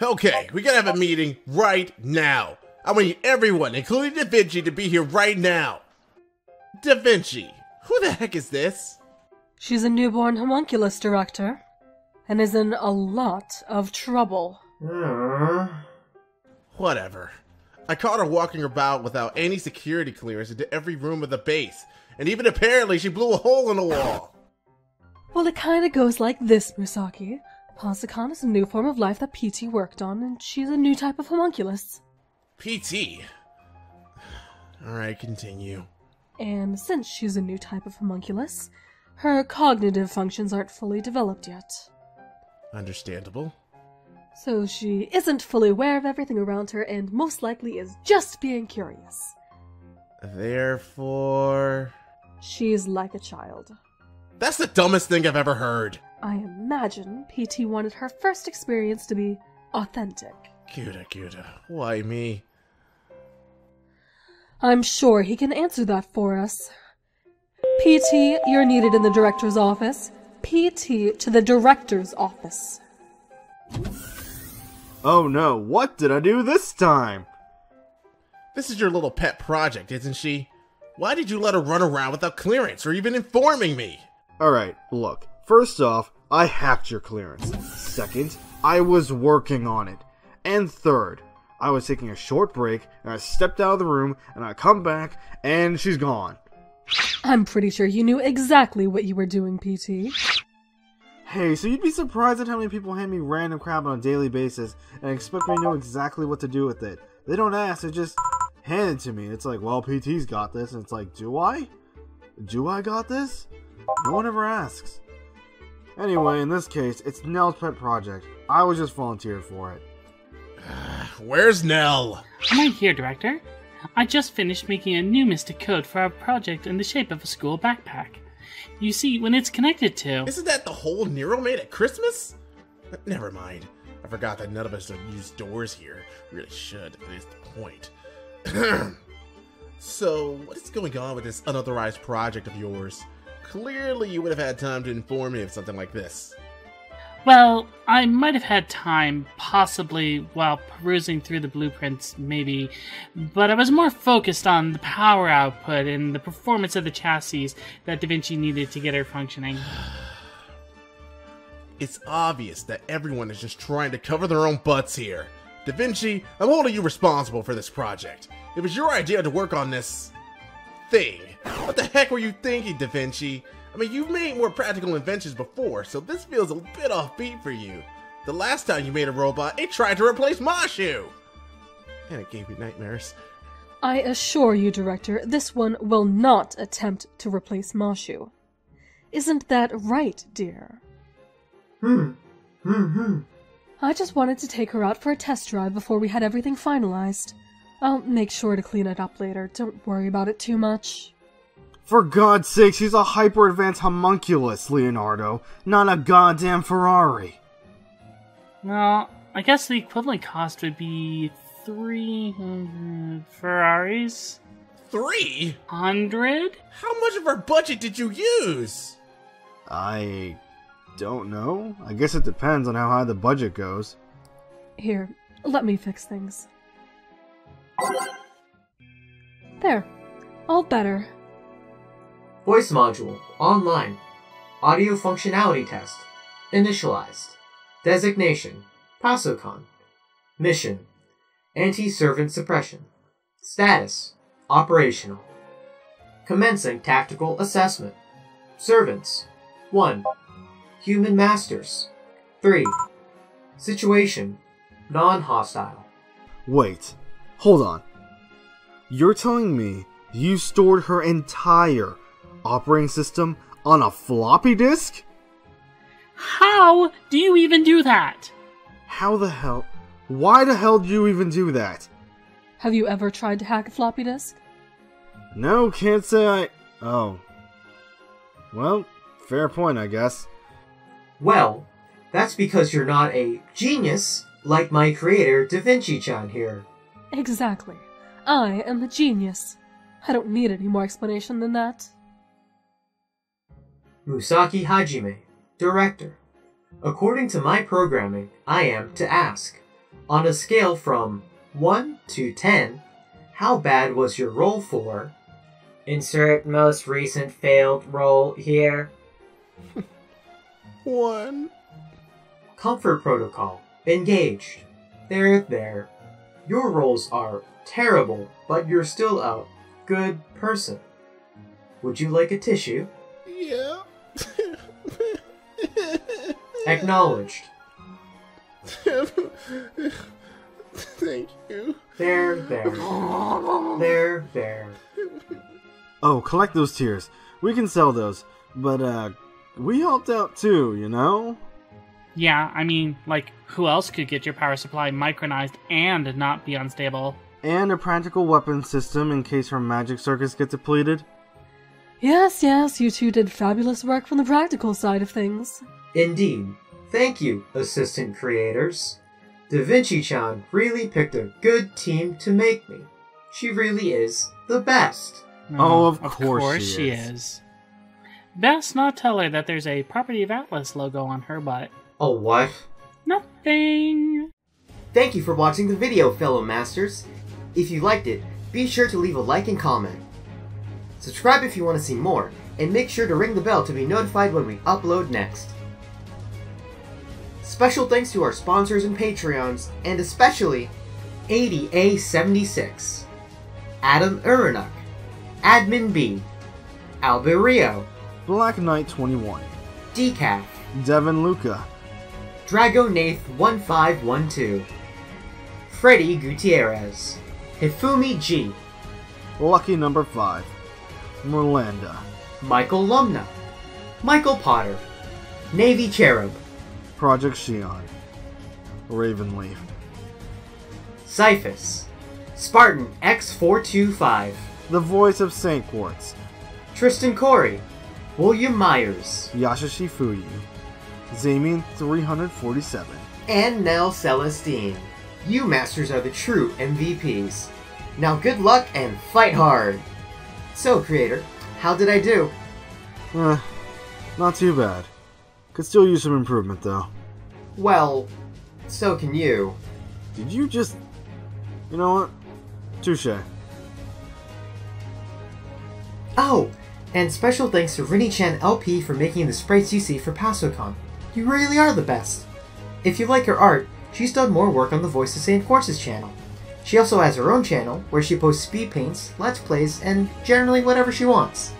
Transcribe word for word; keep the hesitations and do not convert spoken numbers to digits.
Okay, we gotta have a meeting right now. I want everyone, including Da Vinci, to be here right now. Da Vinci, who the heck is this? She's a newborn homunculus director, and is in a lot of trouble. Mm. Whatever. I caught her walking about without any security clearance into every room of the base, and even apparently she blew a hole in the wall. Well, it kinda goes like this, Musaki. Pasokon is a new form of life that P T worked on, and she's a new type of homunculus. P T? Alright, continue. And since she's a new type of homunculus, her cognitive functions aren't fully developed yet. Understandable. So she isn't fully aware of everything around her and most likely is just being curious. Therefore... she's like a child. That's the dumbest thing I've ever heard. I imagine P T wanted her first experience to be authentic. Cuta, cuta. Why me? I'm sure he can answer that for us. P T, you're needed in the director's office. P T to the director's office. Oh no, what did I do this time? This is your little pet project, isn't she? Why did you let her run around without clearance or even informing me? Alright, look. First off, I hacked your clearance. Second, I was working on it. And third, I was taking a short break, and I stepped out of the room, and I come back, and she's gone. I'm pretty sure you knew exactly what you were doing, P T. Hey, so you'd be surprised at how many people hand me random crap on a daily basis and expect me to know exactly what to do with it. They don't ask, they just hand it to me. It's like, well, P T's got this, and it's like, do I? Do I got this? No one ever asks. Anyway, in this case, it's Nell's pet project. I was just volunteered for it. Where's Nell? Am I here, Director? I just finished making a new Mystic Code for our project in the shape of a school backpack. You see, when it's connected to... Isn't that the hole Nero made at Christmas? Never mind. I forgot that none of us don't use doors here. Really should, that is the point. So, what is going on with this unauthorized project of yours? Clearly you would have had time to inform me of something like this. Well, I might have had time, possibly, while perusing through the blueprints, maybe, but I was more focused on the power output and the performance of the chassis that Da Vinci needed to get her functioning. It's obvious that everyone is just trying to cover their own butts here. Da Vinci, I'm holding you responsible for this project. It was your idea to work on this... thing. What the heck were you thinking, Da Vinci? I mean, you've made more practical inventions before, so this feels a bit offbeat for you. The last time you made a robot, it tried to replace Mashu! And it gave me nightmares. I assure you, Director, this one will not attempt to replace Mashu. Isn't that right, dear? Hmm. Hmm, hmm. I just wanted to take her out for a test drive before we had everything finalized. I'll make sure to clean it up later. Don't worry about it too much. For God's sake, she's a hyper-advanced homunculus, Leonardo, not a goddamn Ferrari. Well, I guess the equivalent cost would be three hundred Ferraris. Three hundred? How much of her budget did you use? I don't know. I guess it depends on how high the budget goes. Here, let me fix things. There. All better. Voice module, online. Audio functionality test. Initialized. Designation, Pasokon. Mission, anti-servant suppression. Status, operational. Commencing tactical assessment. Servants, one. Human masters, three. Situation, non-hostile. Wait, hold on. You're telling me you stored her entire operating system on a floppy disk? How do you even do that? How the hell? Why the hell do you even do that? Have you ever tried to hack a floppy disk? No, can't say I... Oh. Well, fair point, I guess. Well, that's because you're not a genius like my creator Da Vinci-chan here. Exactly. I am a genius. I don't need any more explanation than that. Musaki Hajime, Director. According to my programming, I am to ask. On a scale from one to ten, how bad was your roll for? Insert most recent failed roll here. one. Comfort protocol. Engaged. There, there. Your rolls are terrible, but you're still a good person. Would you like a tissue? Yeah. Acknowledged. Thank you. There, there. There, there. Oh, collect those tears. We can sell those. But, uh, we helped out too, you know? Yeah, I mean, like, who else could get your power supply micronized and not be unstable? And a practical weapon system in case her magic circuits get depleted. Yes, yes, you two did fabulous work from the practical side of things. Indeed. Thank you, assistant creators. Da Vinci-chan really picked a good team to make me. She really is the best. Mm, oh, of, of course, course she, she is. is. Best not tell her that there's a Property of Atlas logo on her butt. A what? Nothing. Thank you for watching the video, fellow masters. If you liked it, be sure to leave a like and comment. Subscribe if you want to see more, and make sure to ring the bell to be notified when we upload next. Special thanks to our sponsors and Patreons, and especially eighty A seventy-six, Adam Uranuk, Admin B, Alberio, Black Knight twenty-one, Decaf, Devin Luca, Dragonath one five one two, Freddy Gutierrez, Hifumi G, Lucky Number five, Merlanda, Michael Lumna, Michael Potter, Navy Cherub, Project Shion, Ravenleaf, Cyphus, Spartan X four two five, The Voice of Saint Quartz, Tristan Corey, William Myers, Yashashi Fuyu, Zamin three forty-seven, and Nell Celestine. You masters are the true M V Ps. Now good luck and fight hard! So, creator, how did I do? Eh, not too bad. Could still use some improvement, though. Well, so can you. Did you just... You know what? Touche. Oh! And special thanks to RinnyChanLP for making the sprites you see for Pasokon. You really are the best! If you like her art, she's done more work on the Voice of Saint Quartz's channel. She also has her own channel, where she posts speed paints, let's plays, and generally whatever she wants.